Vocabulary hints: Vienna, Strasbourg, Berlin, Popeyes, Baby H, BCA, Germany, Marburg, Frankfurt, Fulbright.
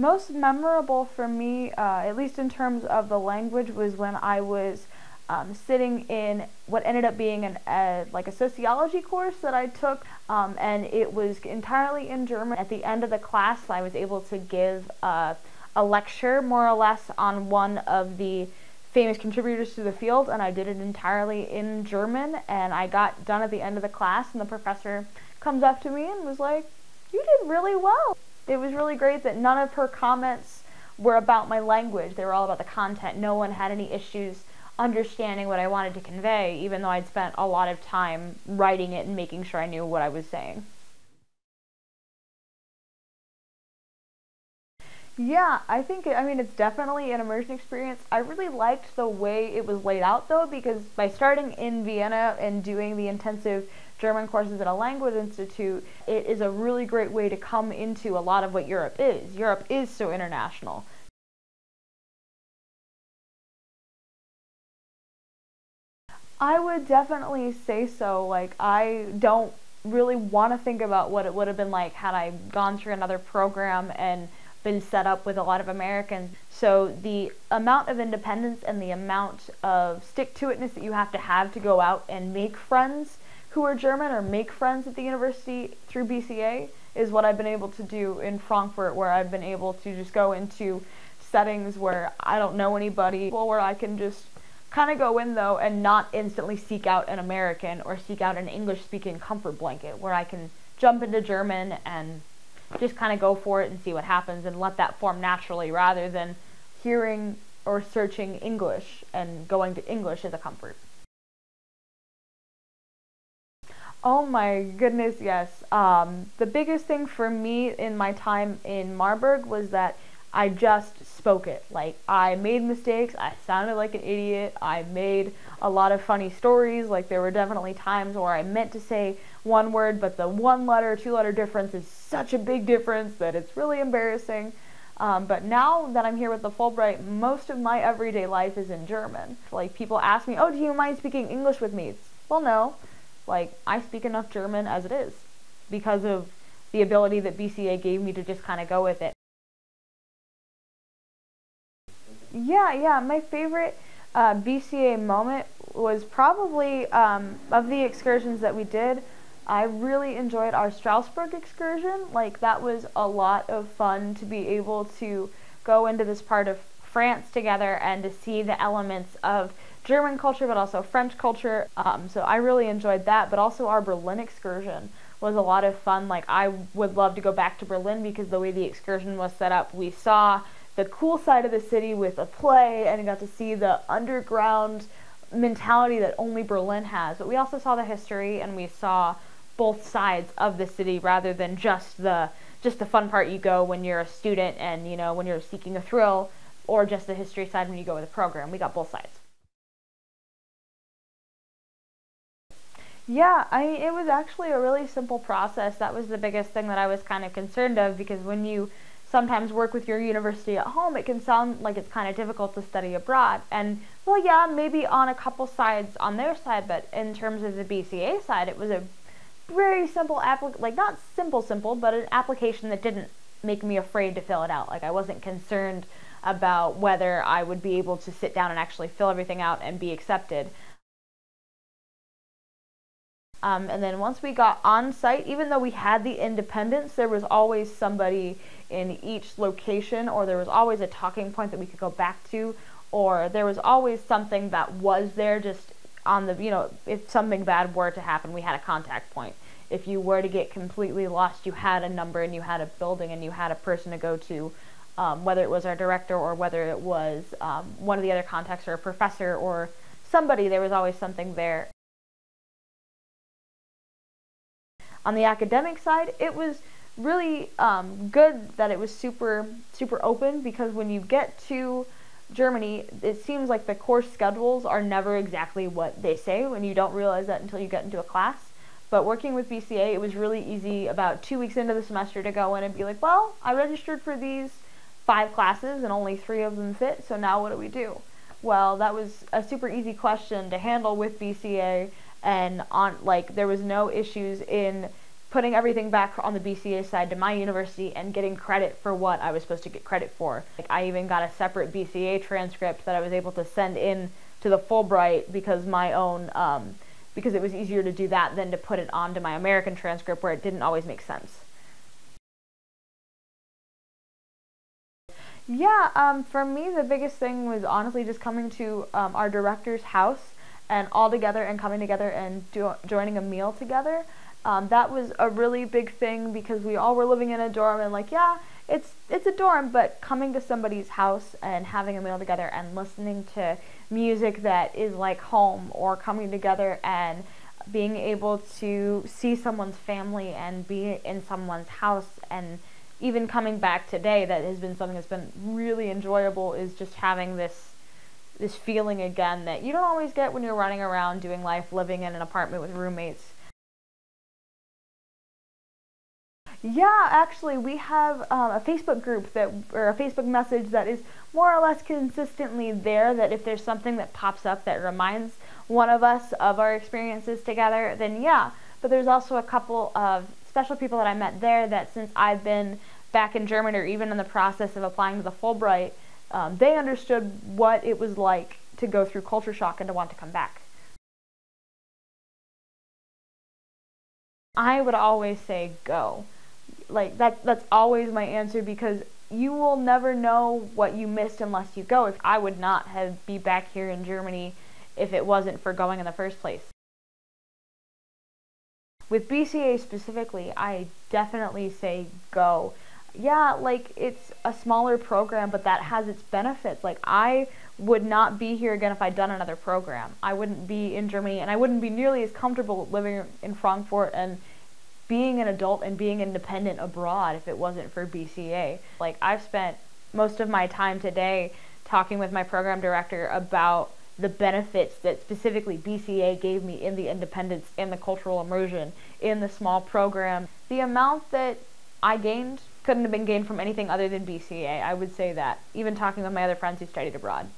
Most memorable for me, at least in terms of the language, was when I was sitting in what ended up being like a sociology course that I took, and it was entirely in German. At the end of the class, I was able to give a lecture, more or less, on one of the famous contributors to the field, and I did it entirely in German, and I got done at the end of the class, and the professor comes up to me and was like, "You did really well." It was really great that none of her comments were about my language. They were all about the content. No one had any issues understanding what I wanted to convey, even though I'd spent a lot of time writing it and making sure I knew what I was saying. Yeah, I mean, it's definitely an immersion experience. I really liked the way it was laid out, though, because by starting in Vienna and doing the intensive German courses at a language institute, it is a really great way to come into a lot of what Europe is. Europe is so international. I would definitely say so. Like, I don't really want to think about what it would have been like had I gone through another program and been set up with a lot of Americans. So the amount of independence and the amount of stick-to-itness that you have to go out and make friends who are German or make friends at the university through BCA is what I've been able to do in Frankfurt, where I've been able to just go into settings where I don't know anybody, where I can just kind of go in, though, and not instantly seek out an American or seek out an English-speaking comfort blanket, where I can jump into German and just kind of go for it and see what happens and let that form naturally, rather than hearing or searching English and going to English as a comfort. Oh my goodness, yes. The biggest thing for me in my time in Marburg was that I just spoke it. Like, I made mistakes, I sounded like an idiot, I made a lot of funny stories. Like, there were definitely times where I meant to say one word, but the one-letter, two-letter difference is such a big difference that it's really embarrassing. But now that I'm here with the Fulbright, most of my everyday life is in German. Like, people ask me, "Oh, do you mind speaking English with me?" It's, well, no. Like, I speak enough German as it is because of the ability that BCA gave me to just kind of go with it. Yeah, my favorite BCA moment was probably, of the excursions that we did, I really enjoyed our Strasbourg excursion. Like, that was a lot of fun to be able to go into this part of France together and to see the elements of German culture, but also French culture. So I really enjoyed that, but also our Berlin excursion was a lot of fun. Like, I would love to go back to Berlin because the way the excursion was set up, we saw the cool side of the city with a play and got to see the underground mentality that only Berlin has. But we also saw the history, and we saw both sides of the city, rather than just the fun part you go when you're a student and, you know, when you're seeking a thrill, or just the history side when you go with a program. We got both sides. Yeah, I mean, it was actually a really simple process. That was the biggest thing that I was kind of concerned of, because when you sometimes work with your university at home, it can sound like it's kind of difficult to study abroad. And, well, yeah, maybe on a couple sides on their side, but in terms of the BCA side, it was a very simple, like, not simple, but an application that didn't make me afraid to fill it out. Like, I wasn't concerned about whether I would be able to sit down and actually fill everything out and be accepted. And then once we got on site, even though we had the independence, there was always somebody in each location, or there was always a talking point that we could go back to, or there was always something that was there just on the, you know, if something bad were to happen, we had a contact point. If you were to get completely lost, you had a number and you had a building and you had a person to go to, whether it was our director or whether it was one of the other contacts or a professor or somebody, there was always something there. On the academic side, it was really good that it was super open, because when you get to Germany, it seems like the course schedules are never exactly what they say, and you don't realize that until you get into a class. But working with BCA, it was really easy about 2 weeks into the semester to go in and be like, well, I registered for these 5 classes and only 3 of them fit, so now what do we do? Well, that was a super easy question to handle with BCA. And on, like, there was no issues in putting everything back on the BCA side to my university and getting credit for what I was supposed to get credit for. Like, I even got a separate BCA transcript that I was able to send in to the Fulbright because my own, because it was easier to do that than to put it onto my American transcript where it didn't always make sense. Yeah, for me the biggest thing was honestly just coming to our director's house and all together and coming together and joining a meal together. That was a really big thing because we all were living in a dorm and like, yeah, it's a dorm, but coming to somebody's house and having a meal together and listening to music that is like home, or coming together and being able to see someone's family and be in someone's house, and even coming back today, that has been something that's been really enjoyable, is just having this feeling again that you don't always get when you're running around doing life, living in an apartment with roommates. Yeah, actually, we have a Facebook group or a Facebook message that is more or less consistently there, that if there's something that pops up that reminds one of us of our experiences together, then yeah. But there's also a couple of special people that I met there that since I've been back in Germany, or even in the process of applying to the Fulbright, they understood what it was like to go through culture shock and to want to come back. I would always say go. Like, that's always my answer, because you will never know what you missed unless you go. If I would not have be back here in Germany if it wasn't for going in the first place. With BCA specifically, I definitely say go. Yeah, like, it's a smaller program, but that has its benefits. Like, I would not be here again if I'd done another program. I wouldn't be in Germany, and I wouldn't be nearly as comfortable living in Frankfurt and being an adult and being independent abroad if it wasn't for BCA. Like, I've spent most of my time today talking with my program director about the benefits that specifically BCA gave me in the independence, in the cultural immersion, in the small program. The amount that I gained couldn't have been gained from anything other than BCA. I would say that, even talking with my other friends who studied abroad.